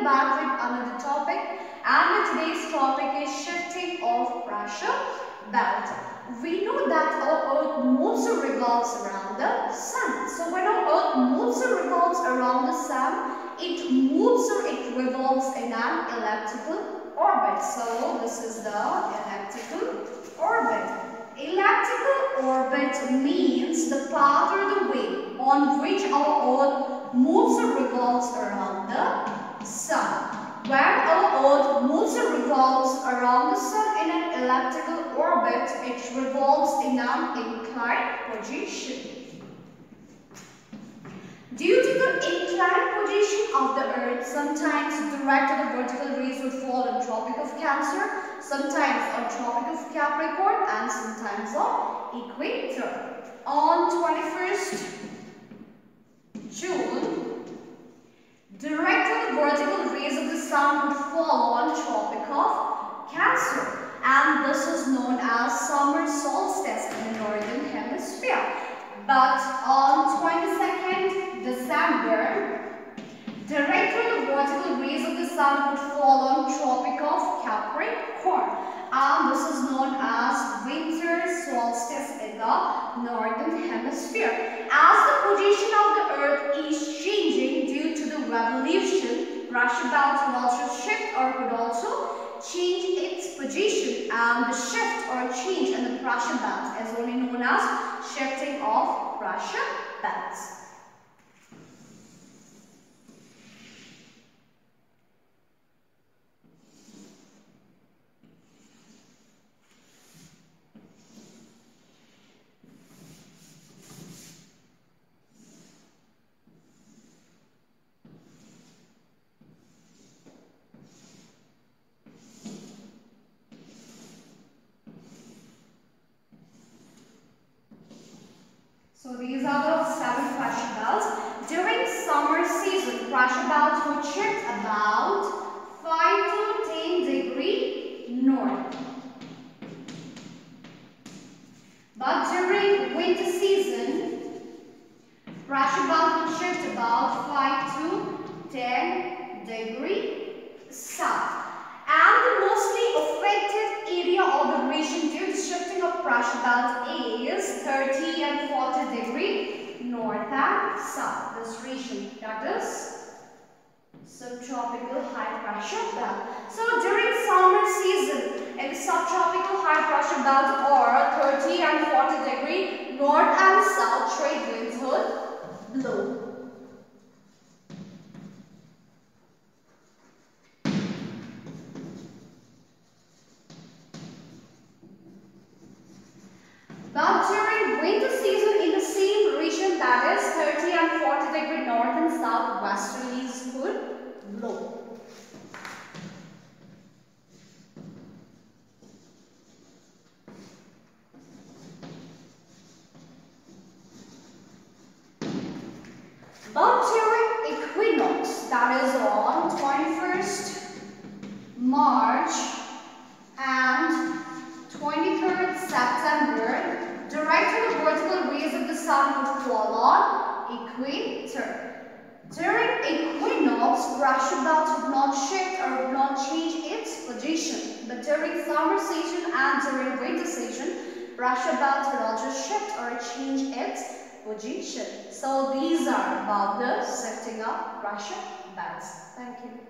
are back with another topic, and today's topic is shifting of pressure belt. We know that our earth moves or revolves around the sun. So when our earth moves or revolves around the sun, it moves or it revolves in an elliptical orbit. So this is the elliptical orbit. Elliptical orbit means the path or the way on which our earth moves or revolves around the sun. When our earth moves or revolves around the sun in an elliptical orbit, it revolves in an inclined position. Due to the inclined position of the earth, sometimes direct or the vertical rays would fall on Tropic of Cancer, sometimes on Tropic of Capricorn, and sometimes on equator. On 21st June, direct or the vertical rays of the sun would fall on Tropic of Cancer, and this is known as summer solstice in the northern hemisphere. But on 22nd December, direct or the vertical rays of the sun would fall on Tropic of Capricorn, and this is known as winter solstice in the northern hemisphere. As the position of the earth is changing due to the revolution, pressure belt will also shift or could also change its position, and the shift or change in the pressure belt is only known as shifting of pressure belts. So these are the 7 pressure belts. During summer season, pressure belts would shift about 5 to 10 degree north. But during winter season, pressure belt would shift about 5 to 10 degree south. And the mostly affected area of the region due to shifting of pressure belt is 30 and 40 degree north and south. This region, that is subtropical high pressure belt. So during summer season, in subtropical high pressure belt or 30 and 40 degree north and south trade winds would blow. But during winter season in the same region, that is 30 and 40 degree north and south, westerlies could blow. But during equinox, that is on 21st March and 23rd September, direct or the vertical rays of the sun would fall on equator. During equinox, pressure belt would not shift or would not change its position. But during summer season and during winter season, pressure belt would also shift or change its position. So these are about the shifting of pressure belts. Thank you.